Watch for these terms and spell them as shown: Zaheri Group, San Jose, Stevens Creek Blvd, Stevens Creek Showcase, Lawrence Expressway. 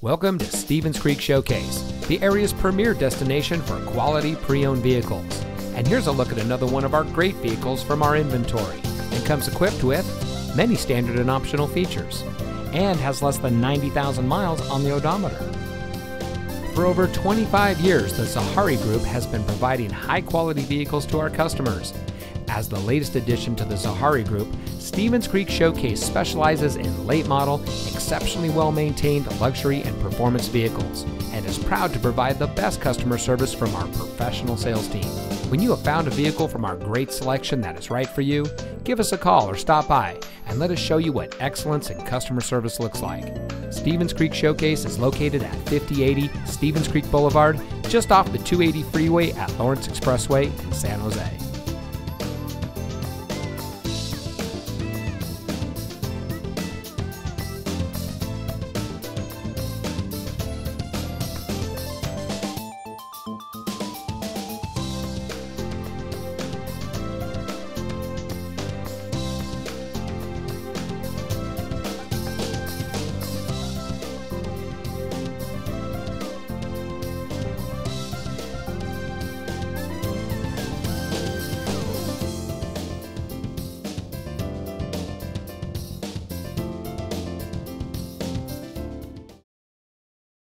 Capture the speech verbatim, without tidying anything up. Welcome to Stevens Creek Showcase, the area's premier destination for quality pre-owned vehicles. And here's a look at another one of our great vehicles from our inventory. It comes equipped with many standard and optional features and has less than ninety thousand miles on the odometer. For over twenty-five years, the Zaheri Group has been providing high-quality vehicles to our customers. As the latest addition to the Zaheri Group, Stevens Creek Showcase specializes in late-model, exceptionally well-maintained luxury and performance vehicles, and is proud to provide the best customer service from our professional sales team. When you have found a vehicle from our great selection that is right for you, give us a call or stop by, and let us show you what excellence in customer service looks like. Stevens Creek Showcase is located at fifty eighty Stevens Creek Boulevard, just off the two eighty freeway at Lawrence Expressway in San Jose.